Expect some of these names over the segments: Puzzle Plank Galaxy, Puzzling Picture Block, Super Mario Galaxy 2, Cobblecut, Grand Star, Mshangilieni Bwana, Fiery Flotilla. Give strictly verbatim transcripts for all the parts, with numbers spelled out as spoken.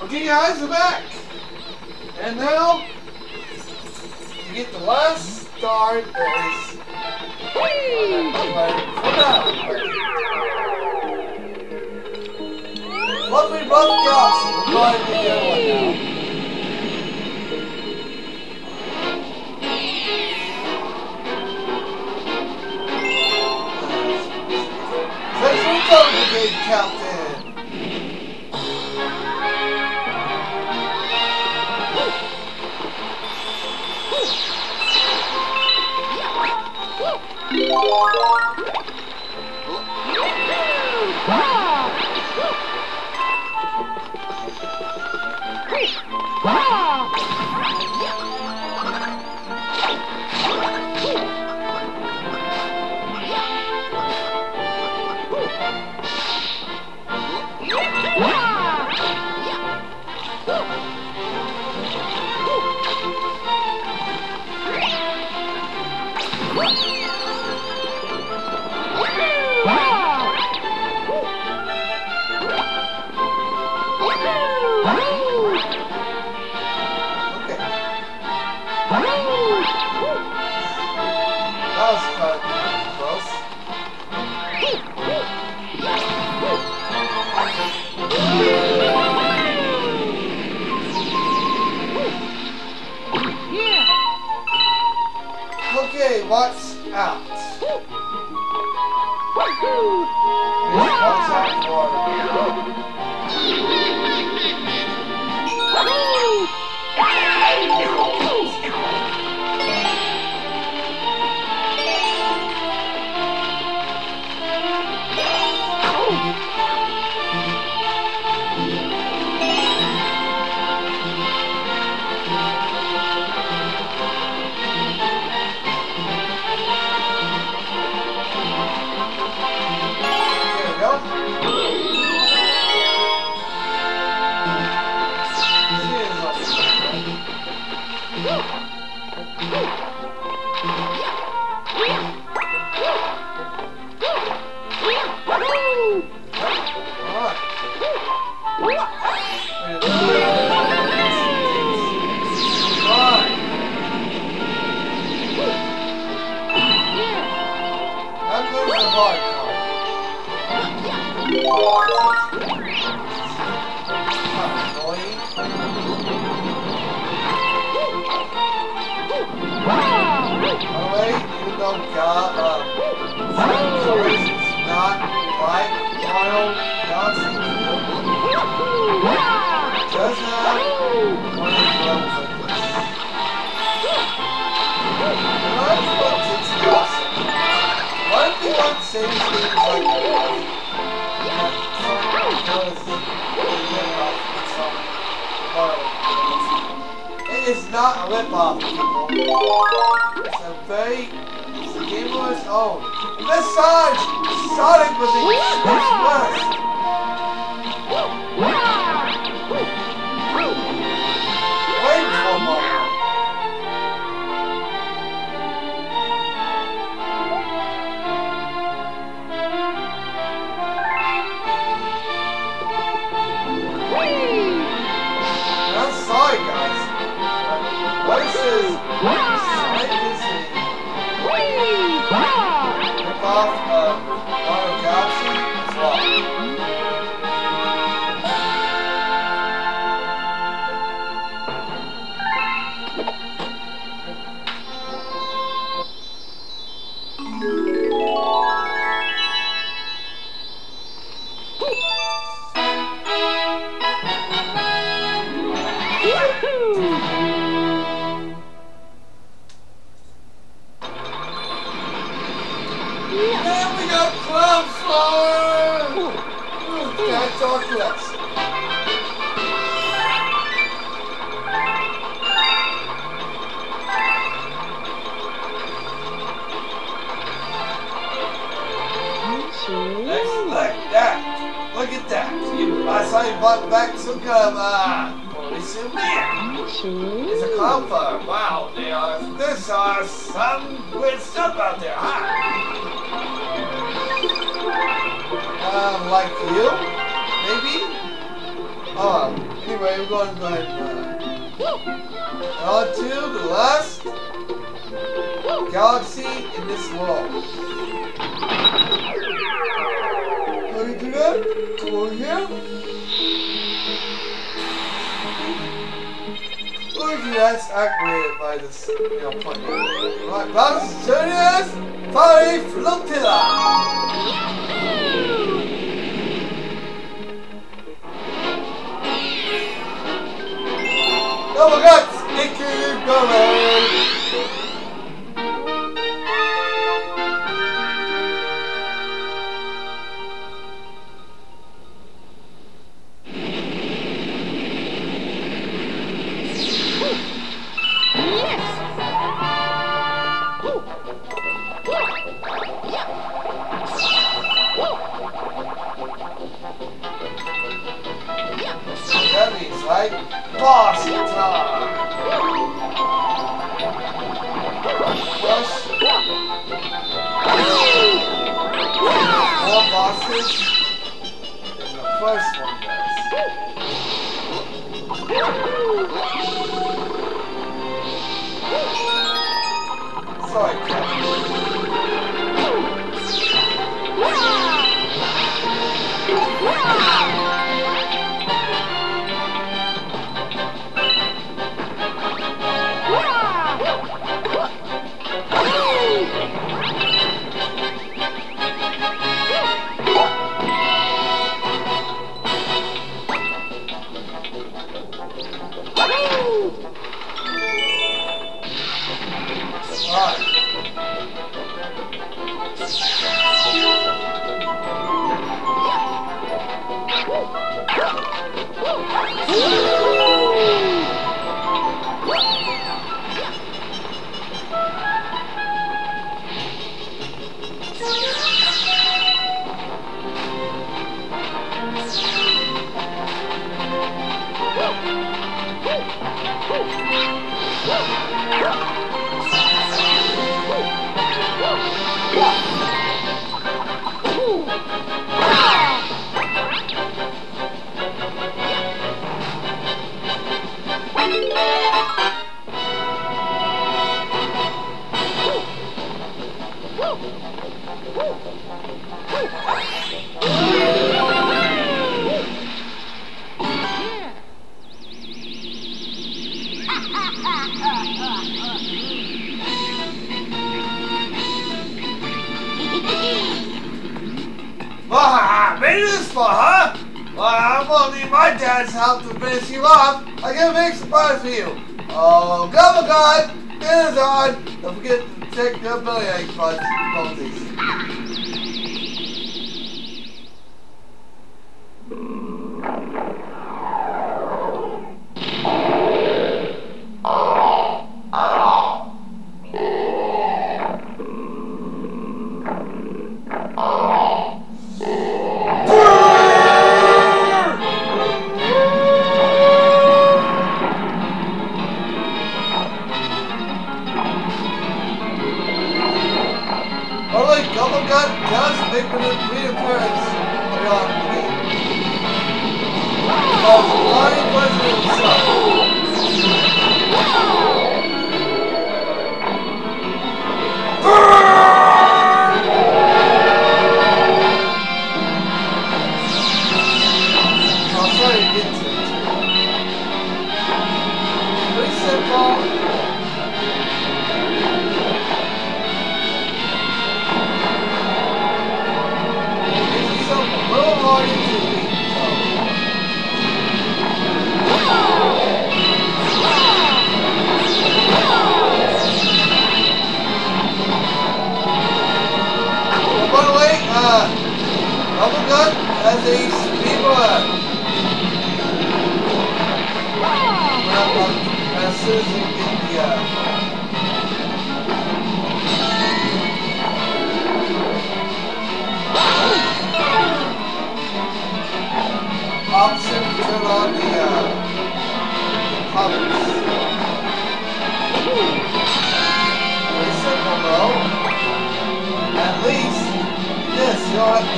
Okay guys, we're back! And now, to get the last star that is... Lovely brother Galaxy, we're glad to get one now. Let's reach out to Big Captain! What's out? What's out It's not a rip-off, people. It's a very... It's a game of its own. And besides, Sonic was the worst. Wait for a moment. Like you? Maybe? Um, Anyway, we're going to go ahead and uh, on to the last galaxy in this world. How do we do that? Come over here. Look, that's activated by this, you know, point. Alright, Bowser's Journey is Fiery Flotilla! Oh my god, Stinky Gummy! That means like boss time! Bosses in the first one, guys. Sorry,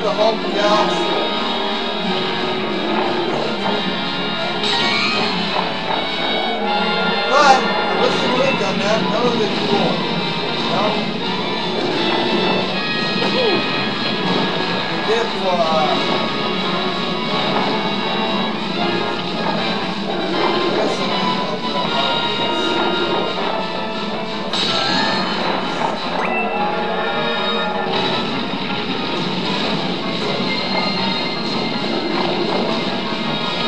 the whole galaxy.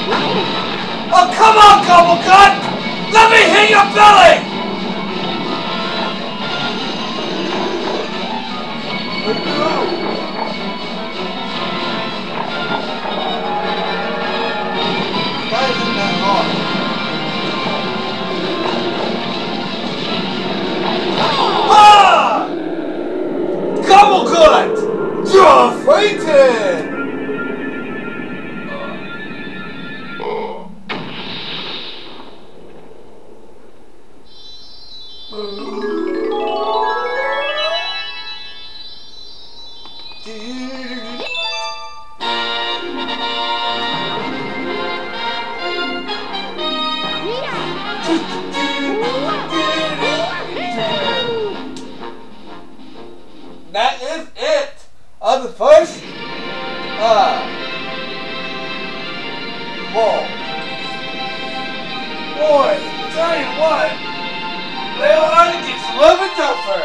Oh, come on, Cobblecut! Let me hit your belly! Let go! Why isn't that hard? Ah! Cobblecut! You're fainted! That is it of the first uh ball. Boy, tell you what, they are just a little bit tougher.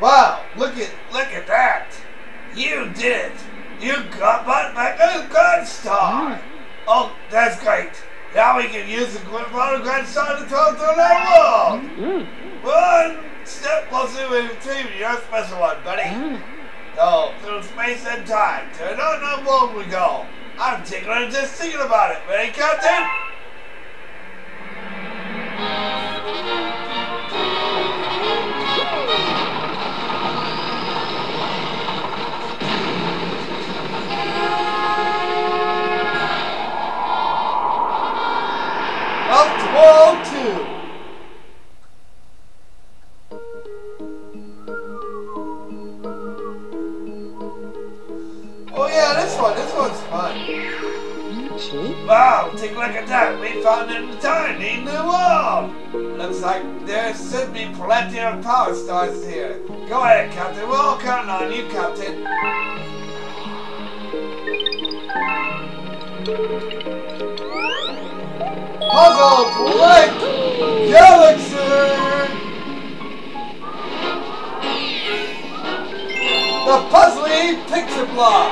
Wow, look at look at that! You did it! You got my, my new Grand Star! Oh, that's great! Now we can use the Grand Star to go through that world! One step closer to retrieving your special one, buddy! Oh, through space and time, to an unknown world we go! I'm tickling just thinking about it, ready, Captain? Wow, take a look at that. We found an entirely new world. Looks like there should be plenty of power stars here. Go ahead, Captain. We're all counting on you, Captain. Puzzle Plank Galaxy! The puzzly picture block!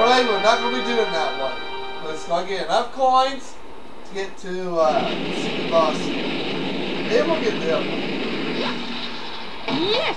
Alright, we're not going to be doing that one. Let's go get enough coins to get to uh, the secret boss. Then we'll get the other one. Yes!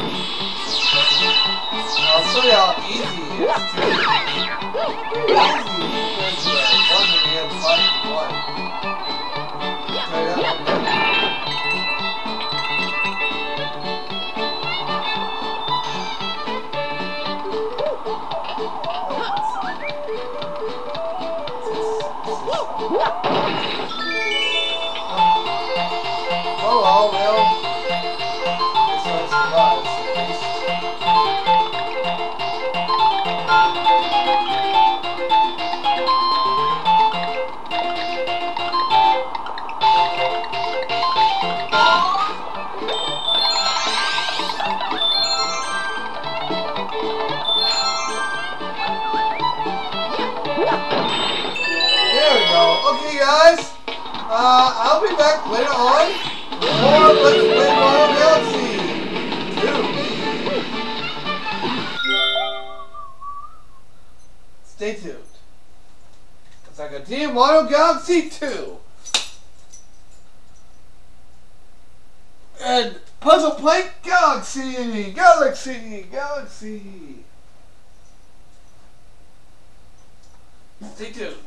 I'll show you how easy it is too. Easy because uh, one to be inside one. Uh, I'll be back later on with more Let's Play Mario Galaxy two. Stay tuned, because I continue Mario Galaxy two. And Puzzle Plank Galaxy, Galaxy, Galaxy. Stay tuned.